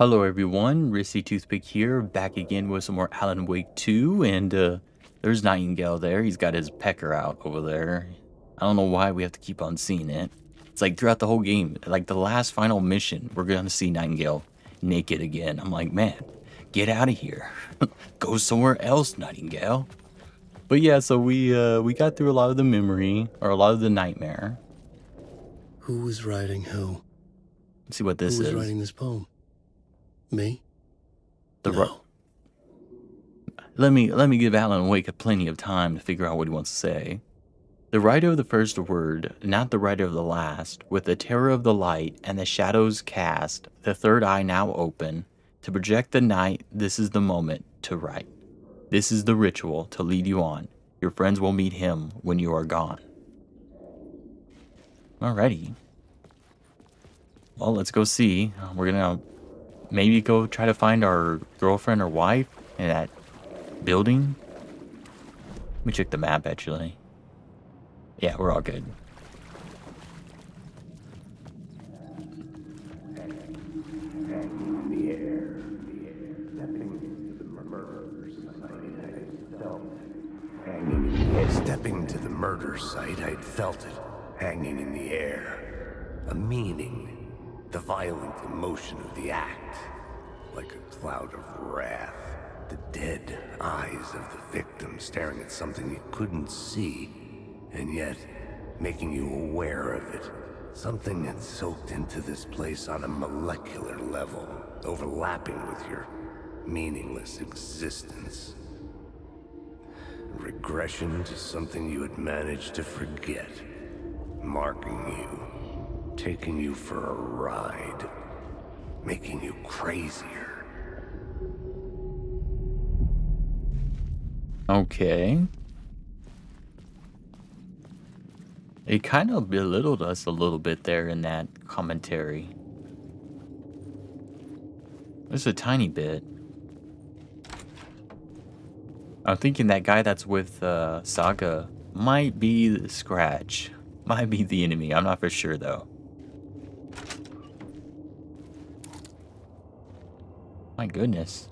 Hello everyone, Risky Toothpick here, back again with some more Alan Wake 2, and there's Nightingale there. He's got his pecker out over there. I don't know why we have to keep on seeing it. It's like throughout the whole game, like the last final mission, we're gonna see Nightingale naked again. I'm like, man, get out of here. Go somewhere else, Nightingale. But yeah, so we got through a lot of the memory, or a lot of the nightmare. Who was writing who? Let's see what this is. Who was writing this poem? Me? No. Let me give Alan Wake plenty of time to figure out what he wants to say. The writer of the first word, not the writer of the last, with the terror of the light and the shadows cast, the third eye now open, to project the night, this is the moment to write. This is the ritual to lead you on. Your friends will meet him when you are gone. Alrighty. Well, let's go see. We're gonna maybe go try to find our girlfriend or wife in that building. Let me check the map, actually. Yeah, we're all good. Stepping to the murder site, I'd felt it. Hanging in the air. A meaning. The violent emotion of the act, like a cloud of wrath, the dead eyes of the victim staring at something you couldn't see, and yet making you aware of it. Something that soaked into this place on a molecular level, overlapping with your meaningless existence. Regression to something you had managed to forget, marking you. Taking you for a ride, making you crazier. Okay. It kind of belittled us a little bit there in that commentary. Just a tiny bit. I'm thinking that guy that's with Saga might be the Scratch. Might be the enemy. I'm not for sure though. My goodness.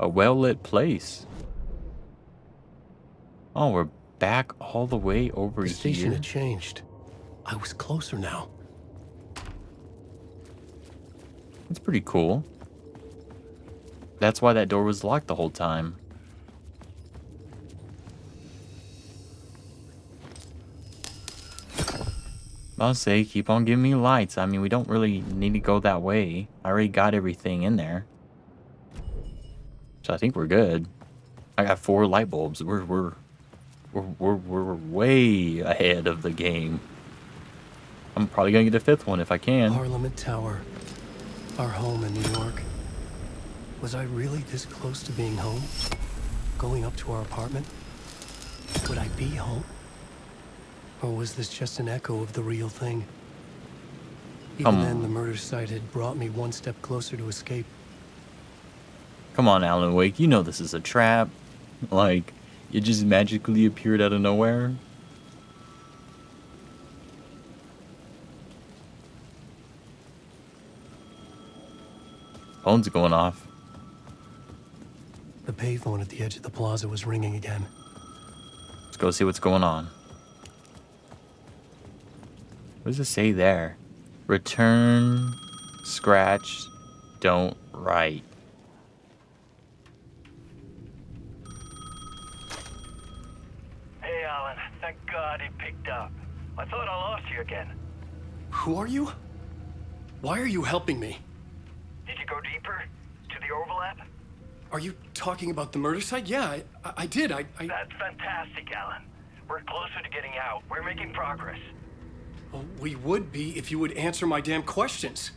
A well-lit place. Oh, we're back all the way over here. The station had changed. I was closer now. That's pretty cool. That's why that door was locked the whole time. I'll say, keep on giving me lights. I mean, we don't really need to go that way. I already got everything in there. So I think we're good. I got 4 light bulbs. We're way ahead of the game. I'm probably gonna get a 5th one if I can. Parliament Tower, our home in New York. Was I really this close to being home? Going up to our apartment? Would I be home? Or was this just an echo of the real thing? Even then, the murder site had brought me one step closer to escape. Come on, Alan Wake, you know this is a trap. Like, it just magically appeared out of nowhere. Phone's going off. The payphone at the edge of the plaza was ringing again. Let's go see what's going on. What does it say there? Return, scratch, don't write. I thought I lost you again. Who are you? Why are you helping me? Did you go deeper? To the overlap? Are you talking about the murder site? Yeah, I did. That's fantastic, Alan. We're closer to getting out. We're making progress. Well, we would be if you would answer my damn questions.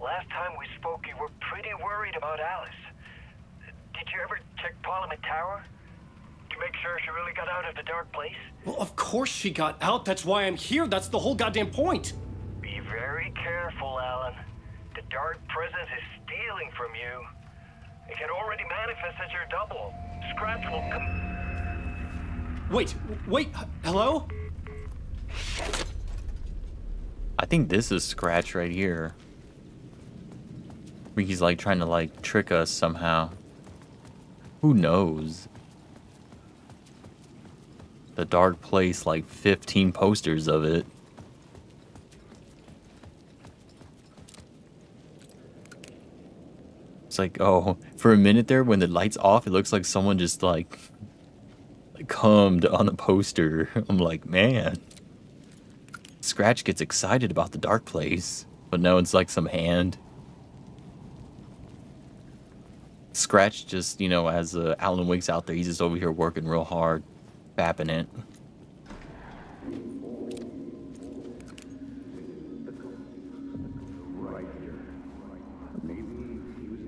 Last time we spoke, you were pretty worried about Alice. Did you ever check Parliament Tower? Make sure she really got out of the dark place? Well, of course she got out. That's why I'm here. That's the whole goddamn point. Be very careful, Alan. The dark presence is stealing from you. It can already manifest as your double. Scratch will come. Wait. Hello? I think this is Scratch right here. He's like trying to like trick us somehow. Who knows? The Dark Place, like 15 posters of it. It's like, oh, for a minute there when the light's off, it looks like someone just like cummed on a poster. I'm like, man. Scratch gets excited about the Dark Place, but no, it's like some hand. Scratch just, you know, as Alan Wake's out there, he's just over here working real hard, fapping it.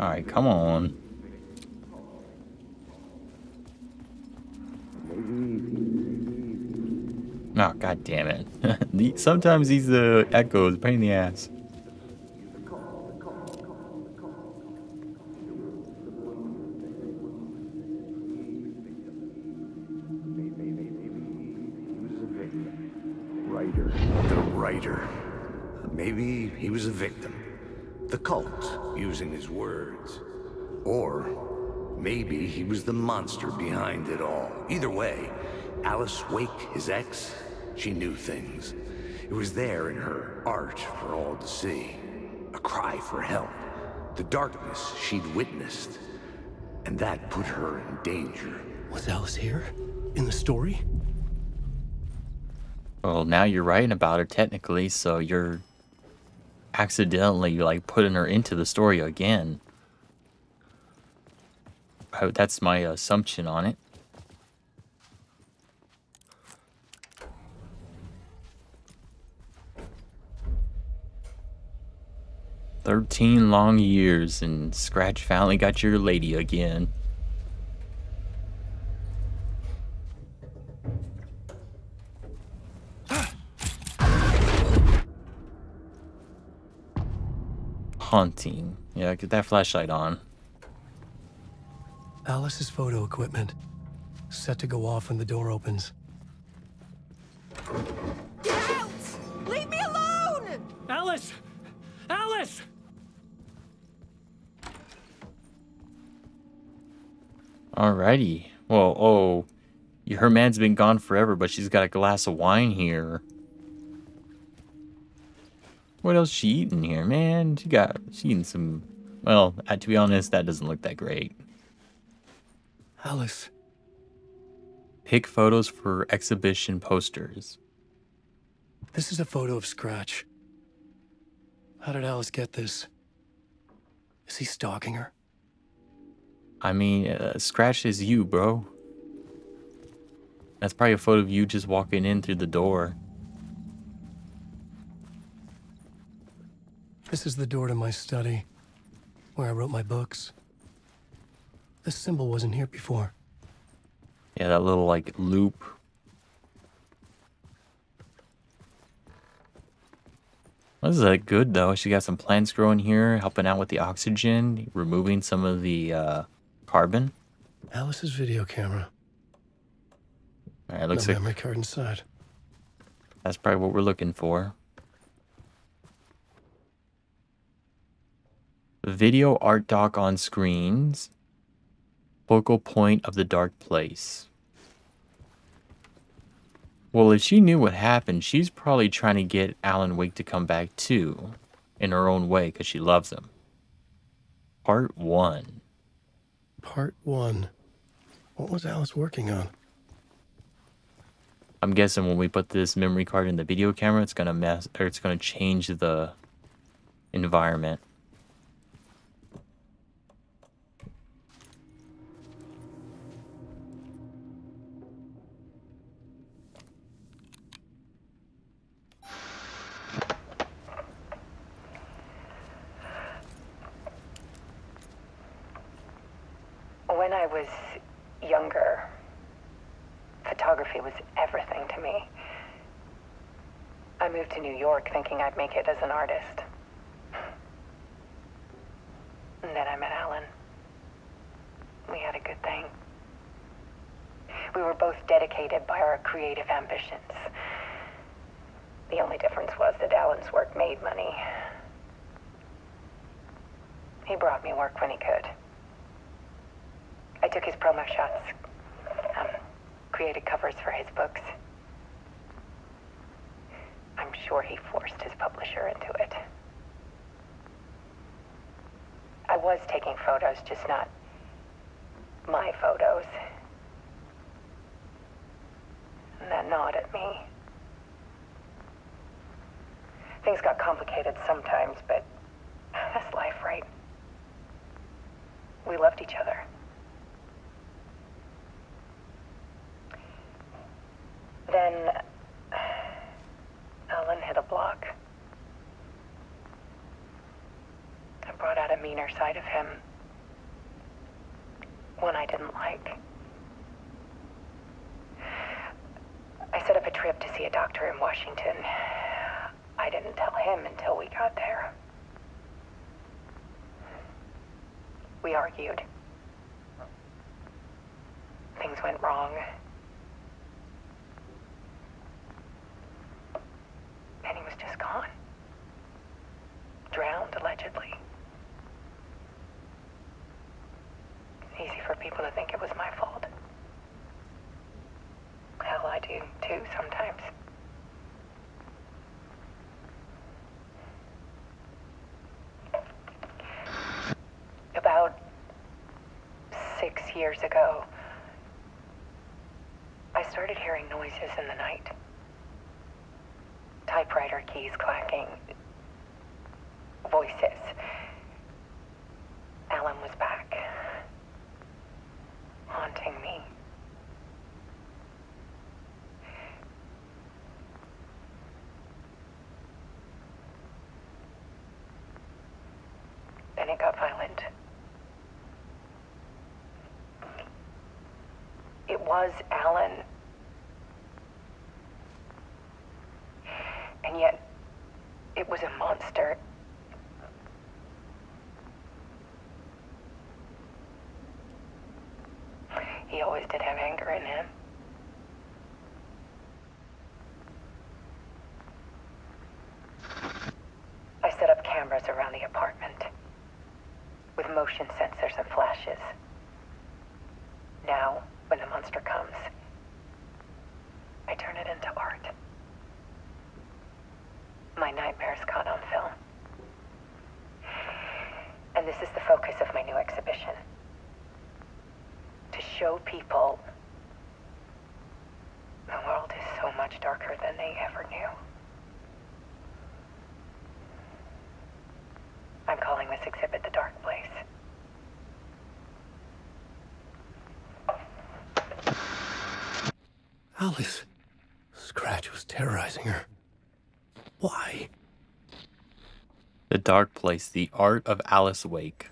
All right, come on. Oh, god damn it. Sometimes these echoes, pain in the ass. Maybe he was a victim, the cult using his words, or maybe he was the monster behind it all. Either way, Alice Wake, his ex, she knew things. It was there in her art for all to see, a cry for help, the darkness she'd witnessed, and that put her in danger. Was Alice here in the story? Well, now you're writing about her technically, so you're accidentally like putting her into the story again. That's my assumption on it. "13 long years and Scratch finally got your lady again." Haunting. Yeah, get that flashlight on. Alice's photo equipment. Set to go off when the door opens. Get out! Leave me alone! Alice! Alice! Alrighty. Well, oh. Her man's been gone forever, but she's got a glass of wine here. What else she eating here, man? She eating some, well, to be honest, that doesn't look that great. Alice. Pick photos for exhibition posters. This is a photo of Scratch. How did Alice get this? Is he stalking her? I mean, Scratch is you, bro. That's probably a photo of you just walking in through the door. This is the door to my study, where I wrote my books. This symbol wasn't here before. Yeah, that little, like, loop. Well, this is good, though. She got some plants growing here, helping out with the oxygen, removing some of the carbon. Alice's video camera. All right, looks like... memory card inside. That's probably what we're looking for. Video art doc on screens. Focal point of the Dark Place. Well, if she knew what happened, she's probably trying to get Alan Wake to come back too, in her own way, because she loves him. Part 1. Part 1. What was Alice working on? I'm guessing when we put this memory card in the video camera, it's gonna mess, or it's gonna change the environment. When I was younger, photography was everything to me. I moved to New York thinking I'd make it as an artist. And then I met Alan. We had a good thing. We were both dedicated by our creative ambitions. The only difference was that Alan's work made money. He brought me work when he could. I took his promo shots, created covers for his books. I'm sure he forced his publisher into it. I was taking photos, just not my photos. And that nod at me. Things got complicated sometimes, but that's life, right? We loved each other. Then Alan hit a block. I brought out a meaner side of him. One I didn't like. I set up a trip to see a doctor in Washington. I didn't tell him until we got there. We argued. Things went wrong. And he was just gone. Drowned, allegedly. It's easy for people to think it was my fault. Hell, I do too sometimes. About 6 years ago, I started hearing noises in the night. Typewriter keys clacking. Voices. Alan was back. Haunting me. Then it got violent. It was Alan. And yet, it was a monster. He always did have anger in him. I set up cameras around the apartment with motion sensors and flashes. Now, when the monster comes, I turn it into art. My nightmares caught on film. And this is the focus of my new exhibition. To show people the world is so much darker than they ever knew. I'm calling this exhibit the Dark Place. Alice. Scratch was terrorizing her. Why? The Dark Place, the art of Alice Wake.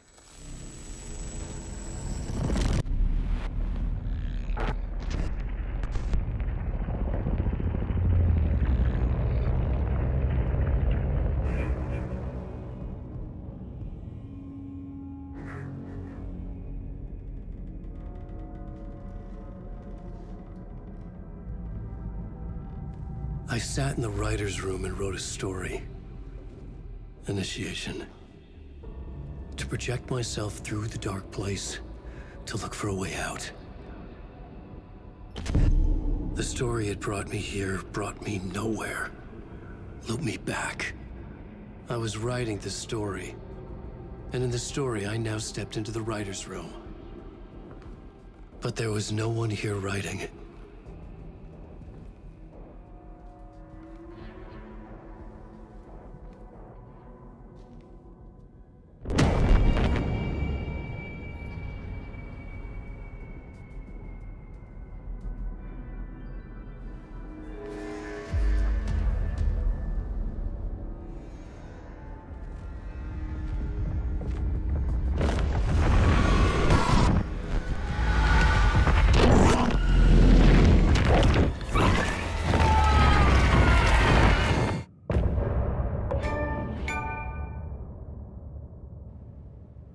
I sat in the writer's room and wrote a story. Initiation. To project myself through the dark place, to look for a way out. The story had brought me here, brought me nowhere. Looped me back. I was writing this story. And in the story, I now stepped into the writer's room. But there was no one here writing.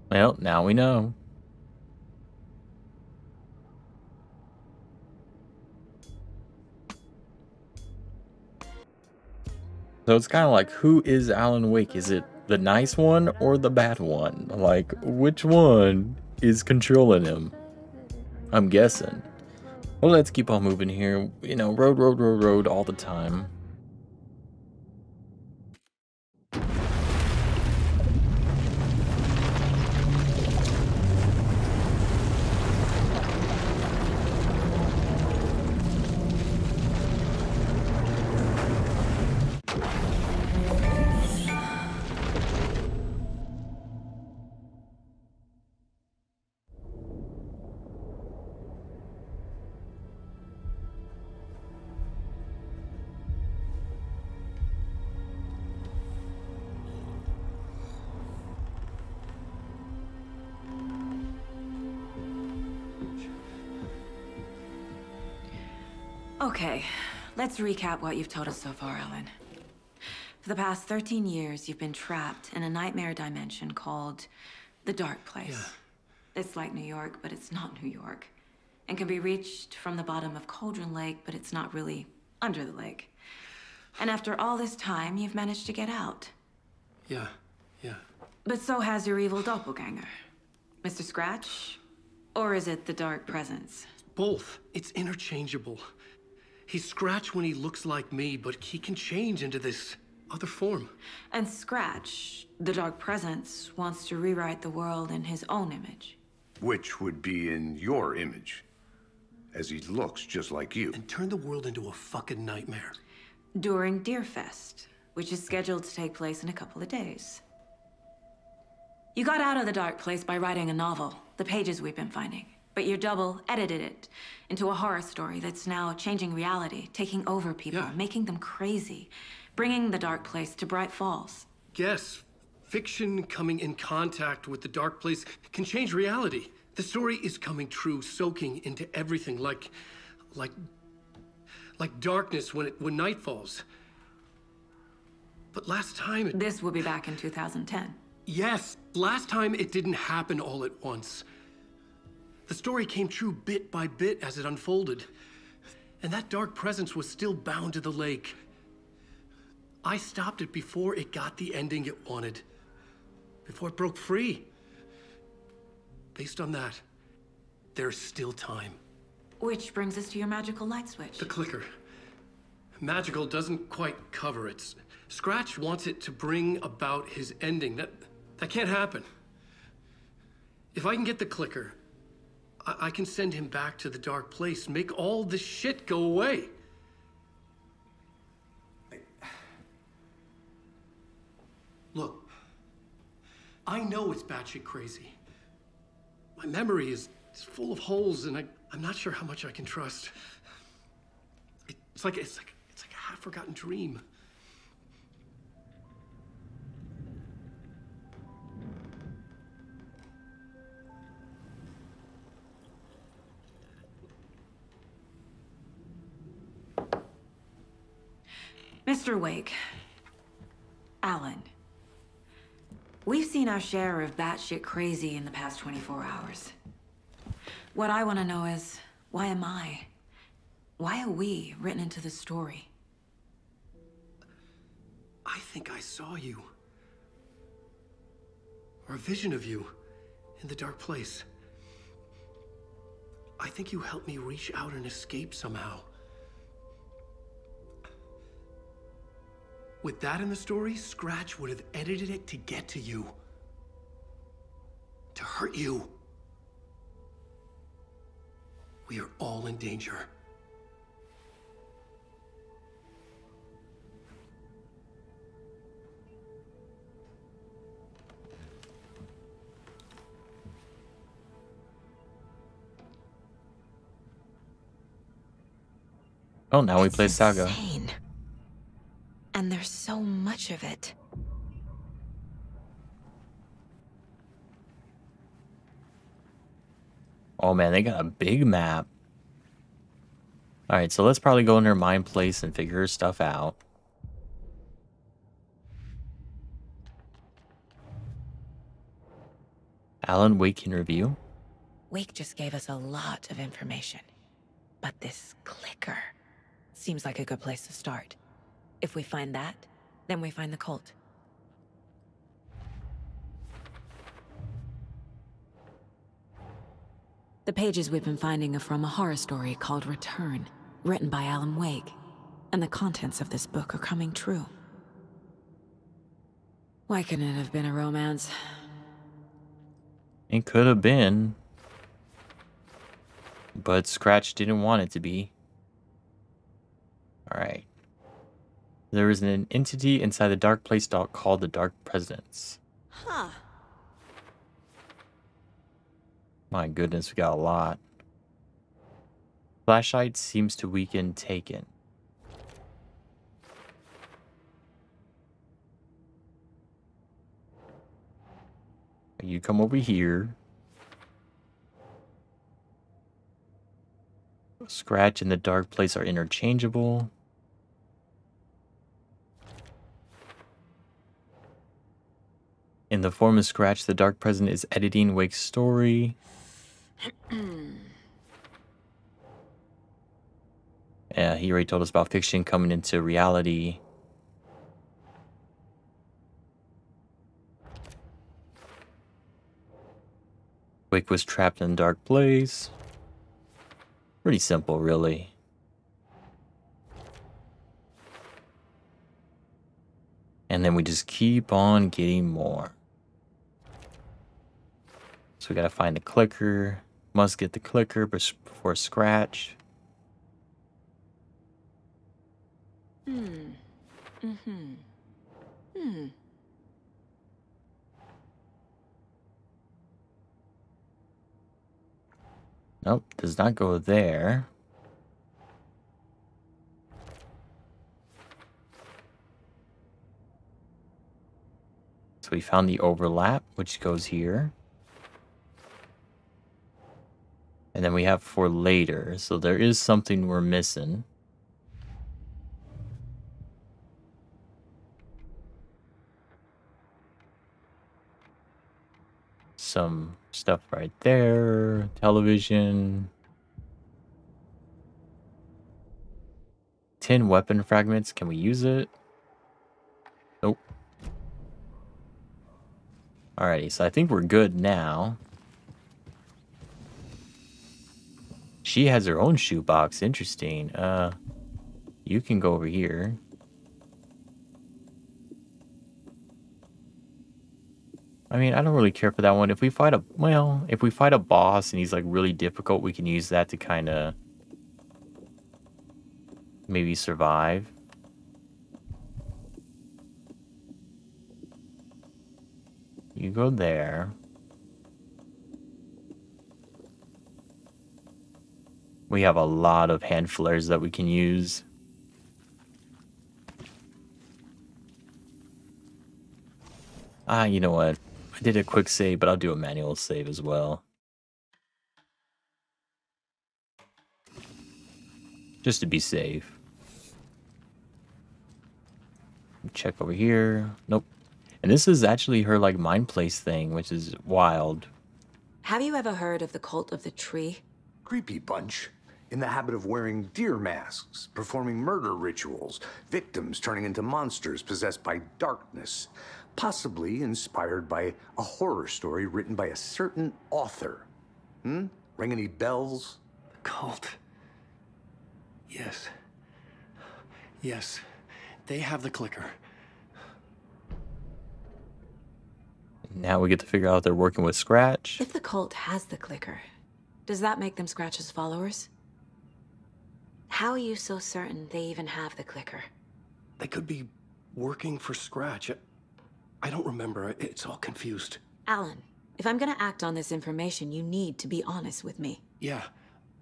Well, now we know. So it's kind of like, who is Alan Wake? Is it the nice one or the bad one? Like, which one is controlling him? I'm guessing. Well, let's keep on moving here. You know, road all the time. Okay, let's recap what you've told us so far, Alan. For the past 13 years, you've been trapped in a nightmare dimension called the Dark Place. Yeah. It's like New York, but it's not New York, and can be reached from the bottom of Cauldron Lake, but it's not really under the lake. And after all this time, you've managed to get out. Yeah, yeah. But so has your evil doppelganger, Mr. Scratch, or is it the Dark Presence? Both. It's interchangeable. He's Scratch when he looks like me, but he can change into this other form. And Scratch, the Dark Presence, wants to rewrite the world in his own image. Which would be in your image, as he looks just like you. And turn the world into a fucking nightmare. During Deerfest, which is scheduled to take place in a couple of days. You got out of the Dark Place by writing a novel, the pages we've been finding. But your double edited it into a horror story that's now changing reality, taking over people, making them crazy, bringing the Dark Place to Bright Falls. Yes, fiction coming in contact with the Dark Place can change reality. The story is coming true, soaking into everything, like darkness when night falls. But last time it... This will be back in 2010. Yes, last time it didn't happen all at once. The story came true bit by bit as it unfolded. And that Dark Presence was still bound to the lake. I stopped it before it got the ending it wanted. Before it broke free. Based on that, there's still time. Which brings us to your magical light switch. The clicker. Magical doesn't quite cover it. Scratch wants it to bring about his ending. That can't happen. If I can get the clicker, I can send him back to the Dark Place, make all this shit go away. Look, I know it's batshit crazy. My memory is full of holes, and I'm not sure how much I can trust. It's like a half-forgotten dream. Mr. Wake, Alan, we've seen our share of batshit crazy in the past 24 hours. What I want to know is, why are we written into this story? I think I saw you, or a vision of you, in the Dark Place. I think you helped me reach out and escape somehow. With that in the story, Scratch would have edited it to get to you. To hurt you. We are all in danger. Oh, now we play Saga. Insane. And there's so much of it. Oh man, they got a big map. Alright, so let's probably go in her mind place and figure stuff out. Alan Wake in review. Wake just gave us a lot of information. But this clicker seems like a good place to start. If we find that, then we find the cult. The pages we've been finding are from a horror story called Return, written by Alan Wake, and the contents of this book are coming true. Why couldn't it have been a romance? It could have been, but Scratch didn't want it to be. Alright. There is an entity inside the Dark Place called the Dark Presence. Huh. My goodness, we got a lot. Flashlight seems to weaken Taken. You come over here. Scratch and the Dark Place are interchangeable. In the form of Scratch, the Dark Presence is editing Wake's story. Yeah, he already told us about fiction coming into reality. Wake was trapped in Dark Place. Pretty simple, really. And then we just keep on getting more. So we gotta find the clicker. Must get the clicker before Scratch. Nope, does not go there. So we found the overlap, which goes here. And then we have for later, so there is something we're missing. Some stuff right there, television. 10 weapon fragments, can we use it? Nope. Alrighty, so I think we're good now. She has her own shoebox, interesting. You can go over here. I mean, I don't really care for that one. If we fight a, well, if we fight a boss and he's like really difficult, we can use that to kind of maybe survive. You go there. We have a lot of hand flares that we can use. Ah, you know what? I did a quick save, but I'll do a manual save as well. Just to be safe. Check over here. Nope. And this is actually her like mind place thing, which is wild. Have you ever heard of the Cult of the Tree? Creepy bunch. In the habit of wearing deer masks, performing murder rituals, victims turning into monsters possessed by darkness, possibly inspired by a horror story written by a certain author. Ring any bells? The cult. Yes. Yes. They have the clicker. Now we get to figure out they're working with Scratch. If the cult has the clicker, does that make them Scratch's followers? How are you so certain they even have the clicker? They could be working for Scratch. I don't remember. It's all confused. Alan, if I'm gonna act on this information, you need to be honest with me. Yeah,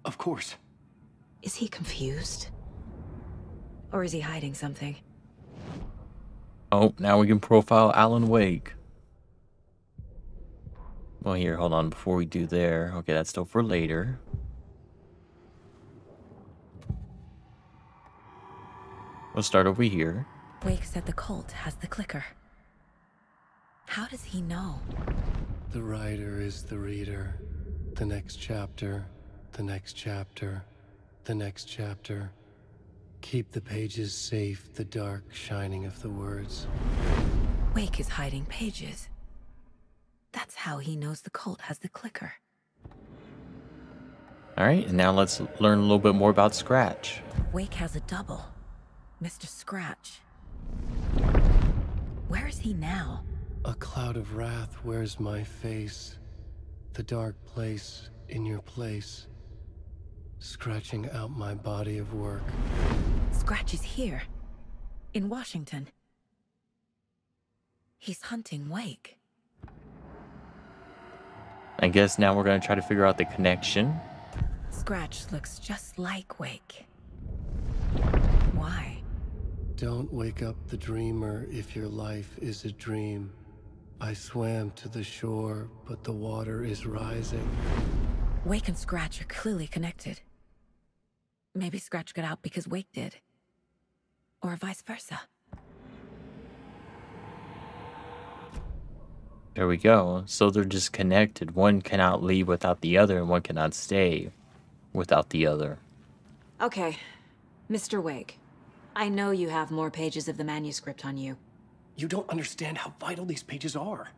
of course. Is he confused? Or is he hiding something? Oh, now we can profile Alan Wake. Well, here, hold on, before we do there. Okay, that's still for later. We'll start over here. Wake said the cult has the clicker. How does he know? The writer is the reader. The next chapter, the next chapter, the next chapter. Keep the pages safe, the dark shining of the words. Wake is hiding pages. That's how he knows the cult has the clicker. Alright, and now let's learn a little bit more about Scratch. Wake has a double. Mr. Scratch. Where is he now? A cloud of wrath wears my face. The dark place in your place. Scratching out my body of work. Scratch is here. In Washington. He's hunting Wake. I guess now we're going to try to figure out the connection. Scratch looks just like Wake. Why? Don't wake up the dreamer if your life is a dream. I swam to the shore, but the water is rising. Wake and Scratch are clearly connected. Maybe Scratch got out because Wake did. Or vice versa. There we go. So they're just connected. One cannot leave without the other, and one cannot stay without the other. Okay. Mr. Wake, I know you have more pages of the manuscript on you. You don't understand how vital these pages are.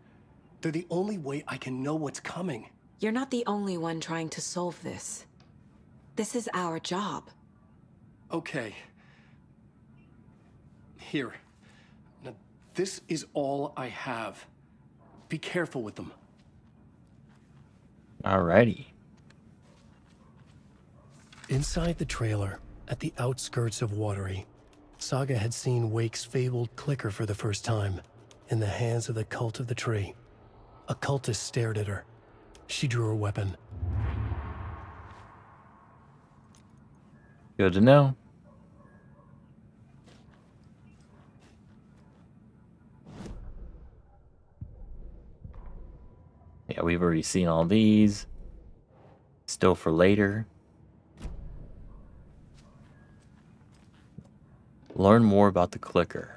They're the only way I can know what's coming. You're not the only one trying to solve this. This is our job. Okay. Here. Now, this is all I have. Be careful with them. Alrighty. Inside the trailer, at the outskirts of Watery, Saga had seen Wake's fabled clicker for the first time, in the hands of the Cult of the Tree. A cultist stared at her. She drew her weapon. Good to know. Yeah, we've already seen all these. Still for later. Learn more about the clicker.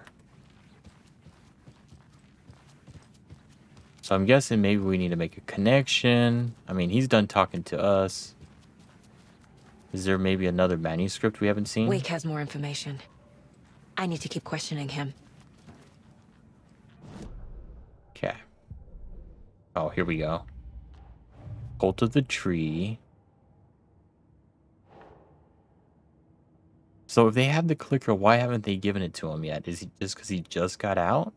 So I'm guessing maybe we need to make a connection. I mean, he's done talking to us. Is there maybe another manuscript we haven't seen? Wake has more information. I need to keep questioning him. Okay. Oh, here we go. Cult of the Tree. So if they have the clicker, why haven't they given it to him yet? Is it just because he just got out?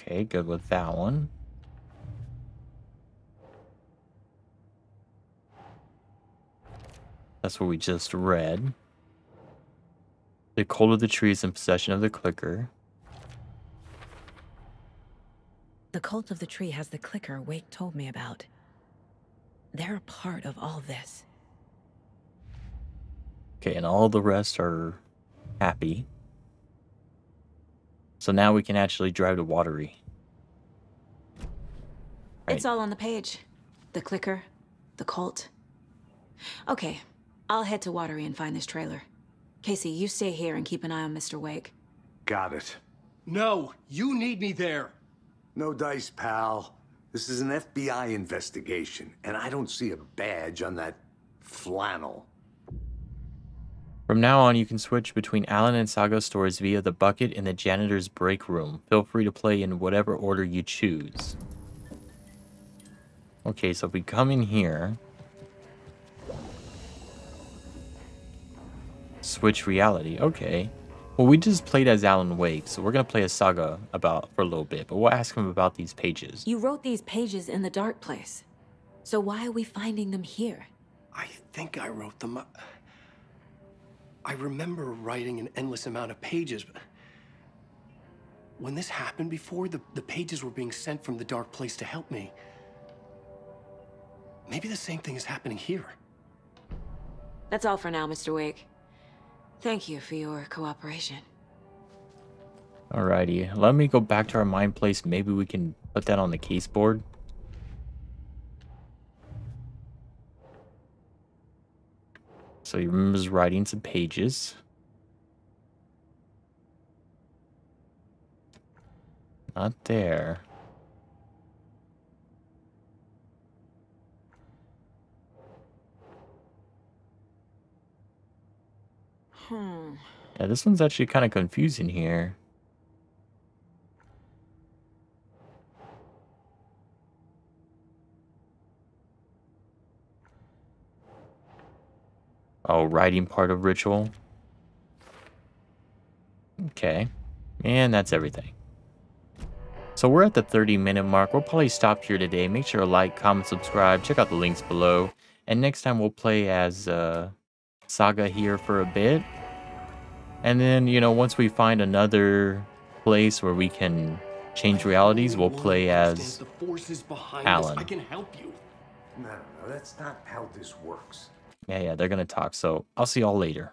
Okay, good with that one. That's what we just read. The Cult of the Tree is in possession of the clicker. The Cult of the Tree has the clicker Wake told me about. They're a part of all this. Okay, and all the rest are happy. So now we can actually drive to Watery. Right. It's all on the page. The clicker, the cult. Okay, I'll head to Watery and find this trailer. Casey, you stay here and keep an eye on Mr. Wake. Got it. No, you need me there. No dice, pal. This is an FBI investigation, and I don't see a badge on that flannel. From now on, you can switch between Alan and Saga's stories via the bucket in the janitor's break room. Feel free to play in whatever order you choose. Okay, so if we come in here... Switch reality, okay. Well, we just played as Alan Wake, so we're going to play as Saga for a little bit, but we'll ask him about these pages. You wrote these pages in the Dark Place, so why are we finding them here? I think I wrote them. I remember writing an endless amount of pages. But when this happened before, the pages were being sent from the Dark Place to help me. Maybe the same thing is happening here. That's all for now, Mr. Wake. Thank you for your cooperation. Alrighty, let me go back to our mine place. Maybe we can put that on the case board. So he remembers writing some pages. Not there. Yeah, this one's actually kind of confusing here. Oh, writing part of ritual. Okay. And that's everything. So we're at the 30-minute mark. We'll probably stop here today. Make sure to like, comment, subscribe. Check out the links below. And next time we'll play as Saga here for a bit. And then, you know, once we find another place where we can change realities, we'll play as Alan. I can help you. No, that's not how this works. Yeah, they're going to talk. So I'll see y'all later.